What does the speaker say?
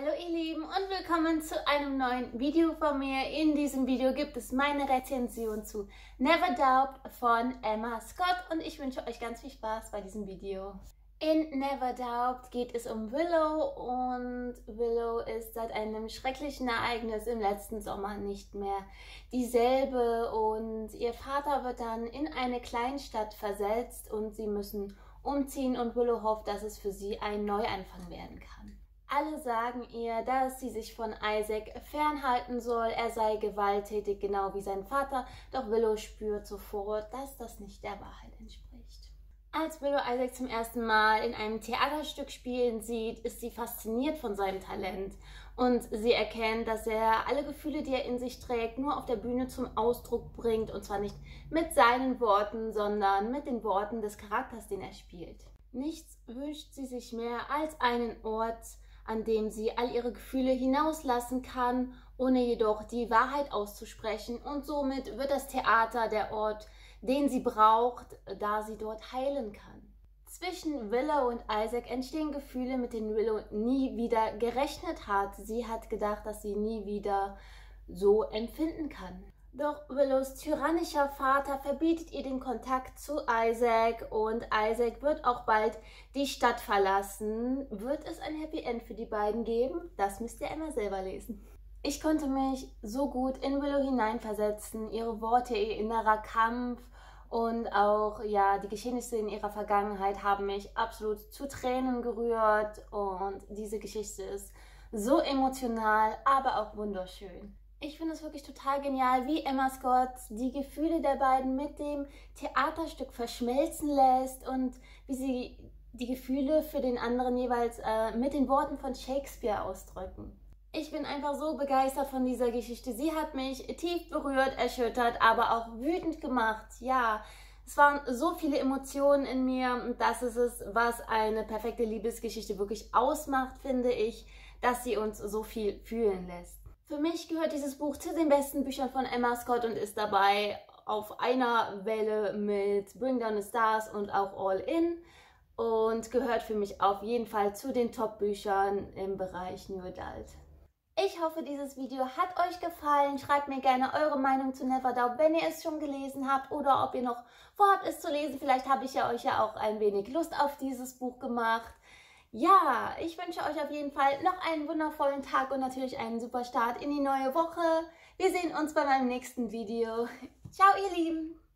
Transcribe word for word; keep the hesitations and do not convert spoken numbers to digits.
Hallo ihr Lieben und willkommen zu einem neuen Video von mir. In diesem Video gibt es meine Rezension zu Never Doubt von Emma Scott und ich wünsche euch ganz viel Spaß bei diesem Video. In Never Doubt geht es um Willow und Willow ist seit einem schrecklichen Ereignis im letzten Sommer nicht mehr dieselbe und ihr Vater wird dann in eine Kleinstadt versetzt und sie müssen umziehen und Willow hofft, dass es für sie ein Neuanfang werden kann. Alle sagen ihr, dass sie sich von Isaac fernhalten soll, er sei gewalttätig, genau wie sein Vater, doch Willow spürt sofort, dass das nicht der Wahrheit entspricht. Als Willow Isaac zum ersten Mal in einem Theaterstück spielen sieht, ist sie fasziniert von seinem Talent und sie erkennt, dass er alle Gefühle, die er in sich trägt, nur auf der Bühne zum Ausdruck bringt und zwar nicht mit seinen Worten, sondern mit den Worten des Charakters, den er spielt. Nichts wünscht sie sich mehr als einen Ort, an dem sie all ihre Gefühle hinauslassen kann, ohne jedoch die Wahrheit auszusprechen. Und somit wird das Theater der Ort, den sie braucht, da sie dort heilen kann. Zwischen Willow und Isaac entstehen Gefühle, mit denen Willow nie wieder gerechnet hat. Sie hat gedacht, dass sie nie wieder so empfinden kann. Doch Willows tyrannischer Vater verbietet ihr den Kontakt zu Isaac und Isaac wird auch bald die Stadt verlassen. Wird es ein Happy End für die beiden geben? Das müsst ihr immer selber lesen. Ich konnte mich so gut in Willow hineinversetzen, ihre Worte, ihr innerer Kampf und auch ja die Geschehnisse in ihrer Vergangenheit haben mich absolut zu Tränen gerührt und diese Geschichte ist so emotional, aber auch wunderschön. Ich finde es wirklich total genial, wie Emma Scott die Gefühle der beiden mit dem Theaterstück verschmelzen lässt und wie sie die Gefühle für den anderen jeweils äh, mit den Worten von Shakespeare ausdrücken. Ich bin einfach so begeistert von dieser Geschichte. Sie hat mich tief berührt, erschüttert, aber auch wütend gemacht. Ja, es waren so viele Emotionen in mir und das ist es, was eine perfekte Liebesgeschichte wirklich ausmacht, finde ich, dass sie uns so viel fühlen lässt. Für mich gehört dieses Buch zu den besten Büchern von Emma Scott und ist dabei auf einer Welle mit Bring Down the Stars und auch All In und gehört für mich auf jeden Fall zu den Top-Büchern im Bereich Never Doubt. Ich hoffe, dieses Video hat euch gefallen. Schreibt mir gerne eure Meinung zu Never Doubt, wenn ihr es schon gelesen habt oder ob ihr noch vorhabt, es zu lesen. Vielleicht habe ich ja euch ja auch ein wenig Lust auf dieses Buch gemacht. Ja, ich wünsche euch auf jeden Fall noch einen wundervollen Tag und natürlich einen super Start in die neue Woche. Wir sehen uns bei meinem nächsten Video. Ciao, ihr Lieben!